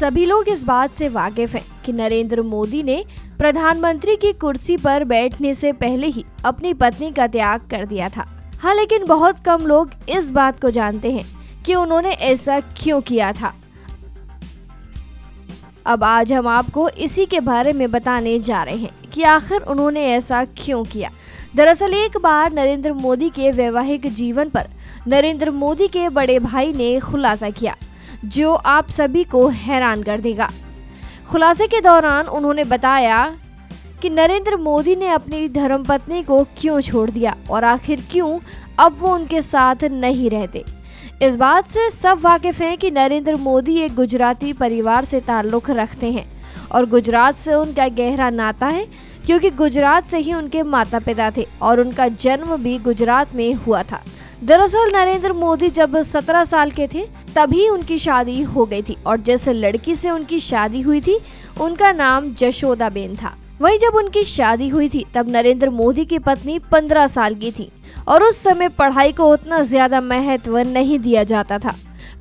सभी लोग इस बात से वाकिफ हैं कि नरेंद्र मोदी ने प्रधानमंत्री की कुर्सी पर बैठने से पहले ही अपनी पत्नी का त्याग कर दिया था। हाँ, लेकिन बहुत कम लोग इस बात को जानते हैं कि उन्होंने ऐसा क्यों किया था। अब आज हम आपको इसी के बारे में बताने जा रहे हैं कि आखिर उन्होंने ऐसा क्यों किया। दरअसल एक बार नरेंद्र मोदी के वैवाहिक जीवन पर नरेंद्र मोदी के बड़े भाई ने खुलासा किया जो आप सभी को हैरान कर देगा। खुलासे के दौरान उन्होंने बताया कि नरेंद्र मोदी ने अपनी धर्मपत्नी को क्यों छोड़ दिया और आखिर क्यों अब वो उनके साथ नहीं रहते। इस बात से सब वाकिफ हैं कि नरेंद्र मोदी एक गुजराती परिवार से ताल्लुक़ रखते हैं और गुजरात से उनका गहरा नाता है, क्योंकि गुजरात से ही उनके माता पिता थे और उनका जन्म भी गुजरात में हुआ था। दरअसल नरेंद्र मोदी जब 17 साल के थे तभी उनकी शादी हो गई थी और जिस लड़की से उनकी शादी हुई थी उनका नाम जशोदाबेन था। वहीं जब उनकी शादी हुई थी तब नरेंद्र मोदी की पत्नी 15 साल की थी और उस समय पढ़ाई को उतना ज्यादा महत्व नहीं दिया जाता था।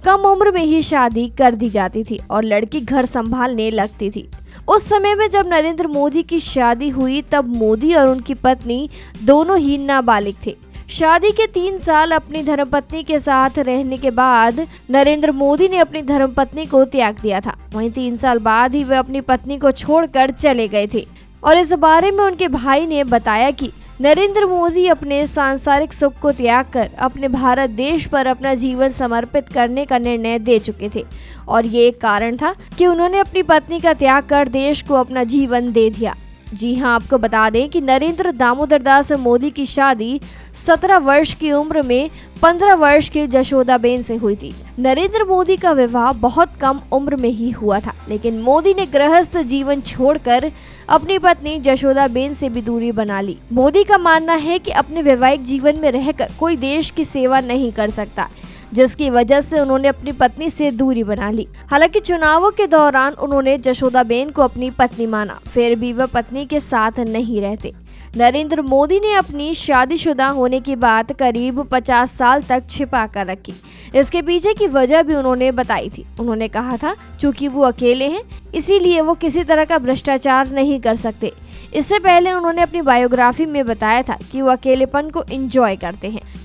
कम उम्र में ही शादी कर दी जाती थी और लड़की घर संभालने लगती थी। उस समय में जब नरेंद्र मोदी की शादी हुई तब मोदी और उनकी पत्नी दोनों ही नाबालिग थे। शादी के 3 साल अपनी धर्मपत्नी के साथ रहने के बाद नरेंद्र मोदी ने अपनी धर्मपत्नी को त्याग दिया था। वहीं 3 साल बाद ही वे अपनी पत्नी को छोड़कर चले गए थे और इस बारे में उनके भाई ने बताया कि नरेंद्र मोदी अपने सांसारिक सुख को त्याग कर अपने भारत देश पर अपना जीवन समर्पित करने का निर्णय दे चुके थे और ये एक कारण था कि उन्होंने अपनी पत्नी का त्याग कर देश को अपना जीवन दे दिया। जी हाँ, आपको बता दें कि नरेंद्र दामोदरदास मोदी की शादी 17 वर्ष की उम्र में 15 वर्ष के जशोदाबेन से हुई थी। नरेंद्र मोदी का विवाह बहुत कम उम्र में ही हुआ था, लेकिन मोदी ने गृहस्थ जीवन छोड़कर अपनी पत्नी जशोदाबेन से भी दूरी बना ली। मोदी का मानना है कि अपने वैवाहिक जीवन में रहकर कोई देश की सेवा नहीं कर सकता, जिसकी वजह से उन्होंने अपनी पत्नी से दूरी बना ली। हालांकि चुनावों के दौरान उन्होंने जशोदाबेन को अपनी पत्नी माना, फिर भी वह पत्नी के साथ नहीं रहते। नरेंद्र मोदी ने अपनी शादीशुदा होने की बात करीब 50 साल तक छिपा कर रखी। इसके पीछे की वजह भी उन्होंने बताई थी। उन्होंने कहा था चूँकि वो अकेले हैं इसीलिए वो किसी तरह का भ्रष्टाचार नहीं कर सकते। इससे पहले उन्होंने अपनी बायोग्राफी में बताया था कि वो अकेलेपन को एंजॉय करते हैं।